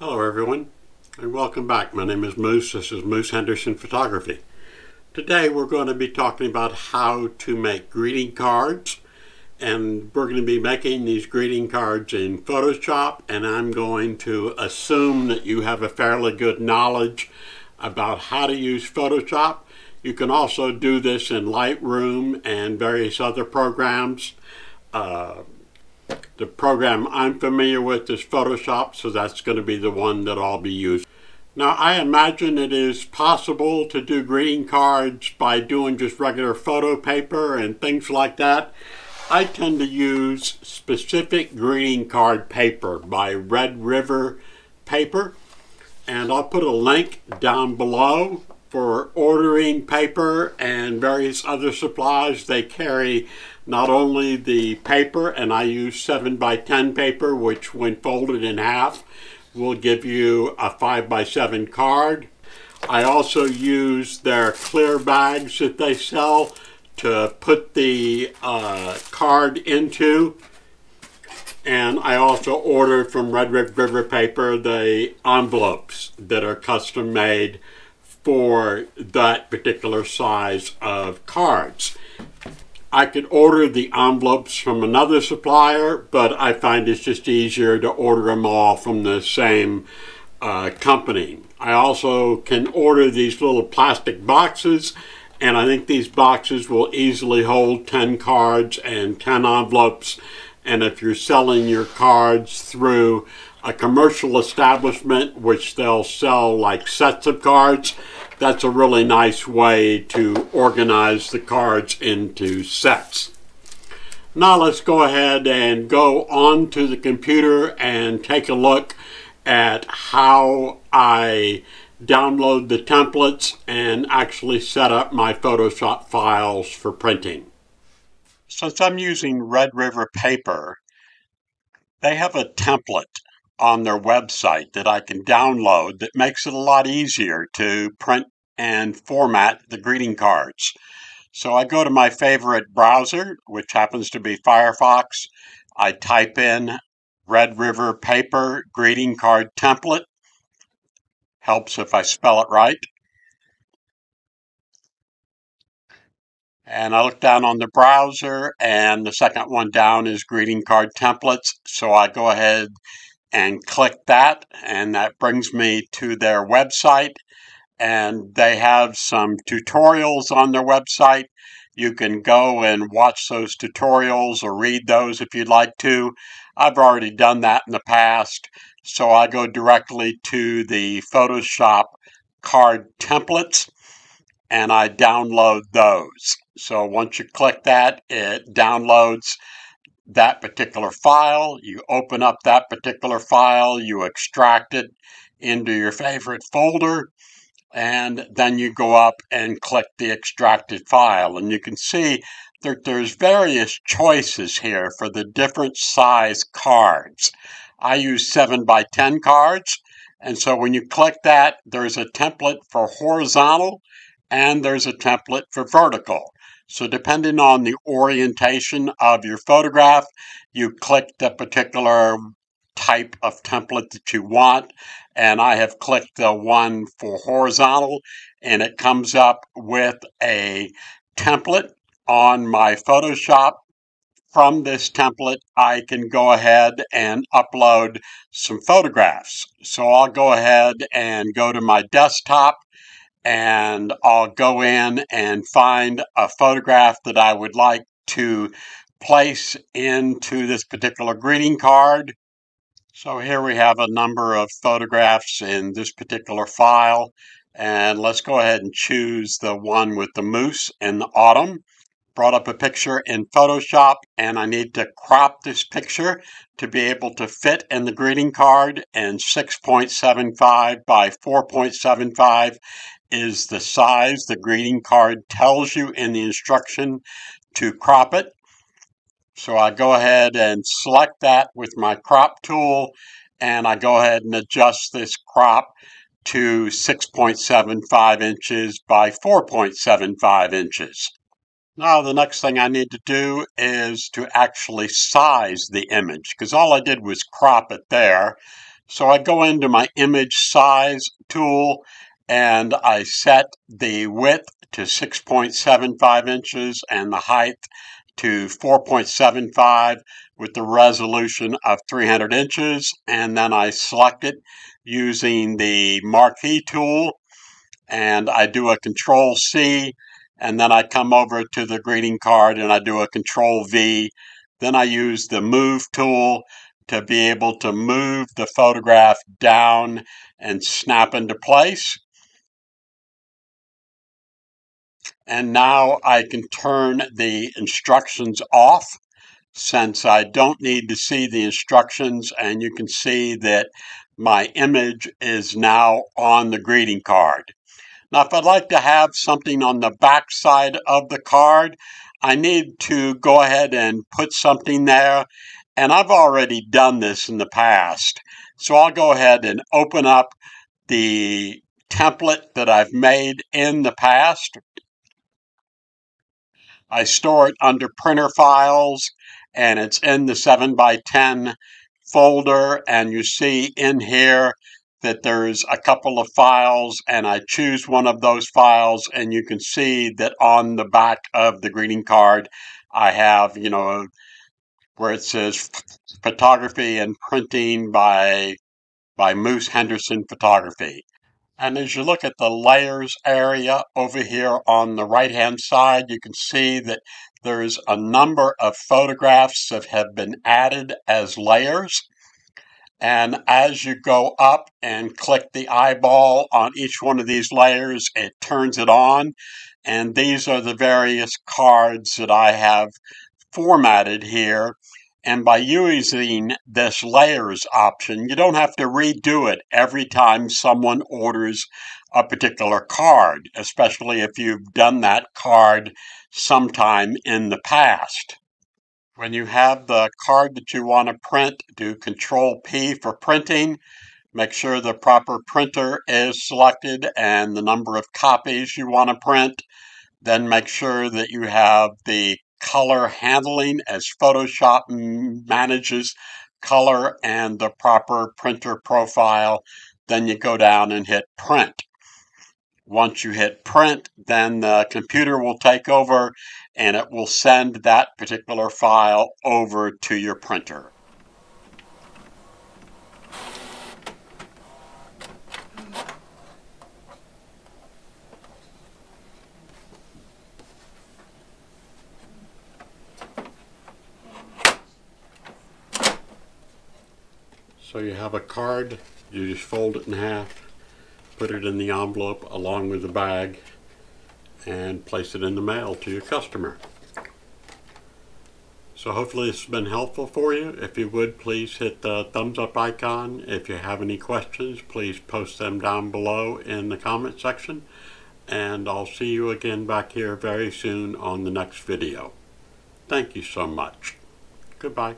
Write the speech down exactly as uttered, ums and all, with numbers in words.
Hello everyone and welcome back. My name is Moose. This is Moose Henderson Photography. Today we're going to be talking about how to make greeting cards, and we're going to be making these greeting cards in Photoshop, and I'm going to assume that you have a fairly good knowledge about how to use Photoshop. You can also do this in Lightroom and various other programs. Uh, The program I'm familiar with is Photoshop, so that's going to be the one that I'll be using. Now, I imagine it is possible to do greeting cards by doing just regular photo paper and things like that. I tend to use specific greeting card paper by Red River Paper, and I'll put a link down below for ordering paper and various other supplies. They carry not only the paper, and I use seven by ten paper, which when folded in half will give you a five by seven card. I also use their clear bags that they sell to put the uh, card into. And I also ordered from Red River Paper the envelopes that are custom made for that particular size of cards. I could order the envelopes from another supplier, but I find it's just easier to order them all from the same uh, company. I also can order these little plastic boxes, and I think these boxes will easily hold ten cards and ten envelopes. And if you're selling your cards through a commercial establishment, which they'll sell like sets of cards, that's a really nice way to organize the cards into sets. Now let's go ahead and go on to the computer and take a look at how I download the templates and actually set up my Photoshop files for printing. Since I'm using Red River Paper, they have a template on their website that I can download that makes it a lot easier to print and format the greeting cards. So I go to my favorite browser, which happens to be Firefox. I type in Red River Paper greeting card template. Helps if I spell it right. And I look down on the browser, and the second one down is greeting card templates. So I go ahead and click that, and that brings me to their website, and they have some tutorials on their website. You can go and watch those tutorials or read those if you'd like to. I've already done that in the past, so I go directly to the Photoshop card templates and I download those. So once you click that, it downloads that particular file. You open up that particular file, you extract it into your favorite folder, and then you go up and click the extracted file. And you can see that there's various choices here for the different size cards. I use seven by ten cards, and so when you click that, there's a template for horizontal and there's a template for vertical. So depending on the orientation of your photograph, you click the particular type of template that you want. And I have clicked the one for horizontal, and it comes up with a template on my Photoshop. From this template, I can go ahead and upload some photographs. So I'll go ahead and go to my desktop, and I'll go in and find a photograph that I would like to place into this particular greeting card. So here we have a number of photographs in this particular file, and let's go ahead and choose the one with the moose in the autumn. Brought up a picture in Photoshop, and I need to crop this picture to be able to fit in the greeting card, and six point seven five by four point seven five is the size the greeting card tells you in the instruction to crop it. So I go ahead and select that with my crop tool, and I go ahead and adjust this crop to six point seven five inches by four point seven five inches. Now the next thing I need to do is to actually size the image, because all I did was crop it there. So I go into my image size tool and I set the width to six point seven five inches and the height to four point seven five with the resolution of three hundred inches, and then I select it using the marquee tool and I do a control C, and then I come over to the greeting card and I do a control V. Then I use the move tool to be able to move the photograph down and snap into place. And now I can turn the instructions off, since I don't need to see the instructions, and you can see that my image is now on the greeting card. Now, if I'd like to have something on the back side of the card, I need to go ahead and put something there. And I've already done this in the past. So I'll go ahead and open up the template that I've made in the past. I store it under printer files, and it's in the seven by ten folder. And you see in here that there's a couple of files, and I choose one of those files, and you can see that on the back of the greeting card, I have, you know, where it says photography and printing by, by Moose Henderson Photography. And as you look at the layers area over here on the right-hand side, you can see that there's a number of photographs that have been added as layers. And as you go up and click the eyeball on each one of these layers, it turns it on. And these are the various cards that I have formatted here. And by using this layers option, you don't have to redo it every time someone orders a particular card, especially if you've done that card sometime in the past. When you have the card that you want to print, do Control P for printing. Make sure the proper printer is selected and the number of copies you want to print. Then make sure that you have the color handling, as Photoshop manages color, and the proper printer profile. Then you go down and hit print. Once you hit print, then the computer will take over and it will send that particular file over to your printer. So you have a card, you just fold it in half, put it in the envelope along with the bag, and place it in the mail to your customer. So hopefully this has been helpful for you. If you would, please hit the thumbs up icon. If you have any questions, please post them down below in the comment section. And I'll see you again back here very soon on the next video. Thank you so much. Goodbye.